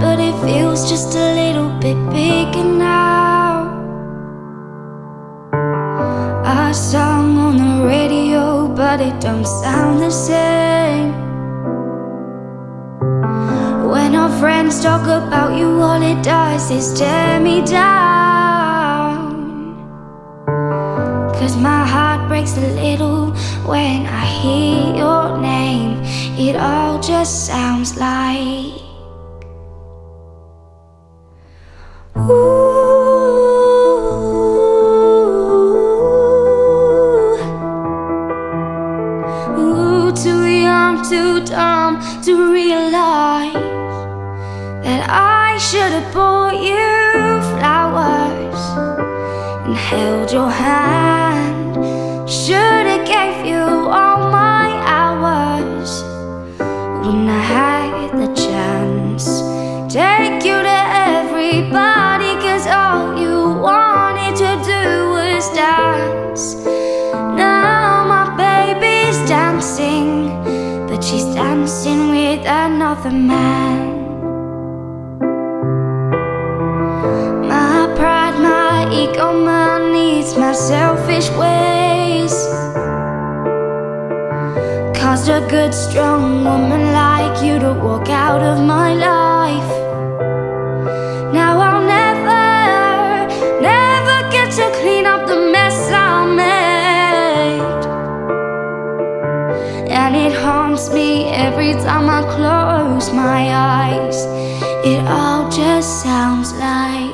but it feels just a little bit bigger now. I sung on the radio, but it don't sound the same. When our friends talk about you, all it does is tear me down. Cause my heart breaks a little when I hear your name. It all just sounds like ooh, ooh, too young, too dumb to realize that I should have bought you flowers and held your hand. Should have gave you all my hours when I had the chance. Take you to everybody, cause all you wanted to do was dance. Now my baby's dancing, but she's dancing with another man. My pride, my ego, my needs, my selfish ways caused a good strong woman like you to walk out of my life. Now I'll never, never get to clean up the mess I made, and it haunts me every time I close my eyes. It all just sounds like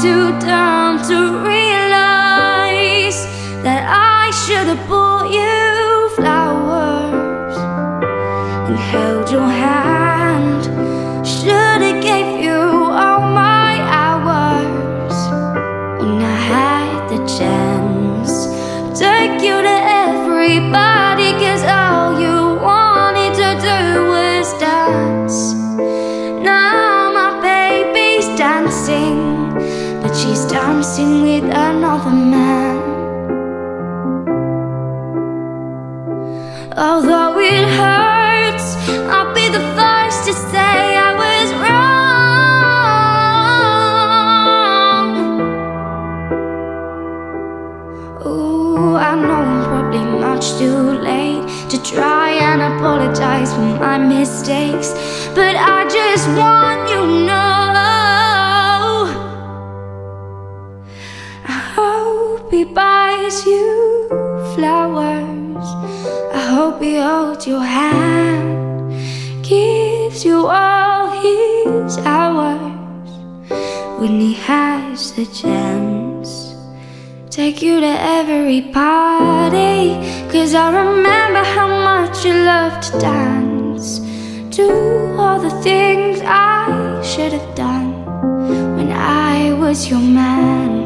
too dumb to realize that I should have bought you flowers and held your hand. Should have gave you all my hours when I had the chance. Take you to everybody, cause all you wanted to do was dance. Now my baby's dancing, but she's dancing with another man. Although it hurts, I'll be the first to say I was wrong. Ooh, I know I'm probably much too late to try and apologize for my mistakes, but I just want you to know, he buys you flowers, I hope he holds your hand, gives you all his hours when he has the chance. Take you to every party, cause I remember how much you loved to dance. Do all the things I should have done when I was your man.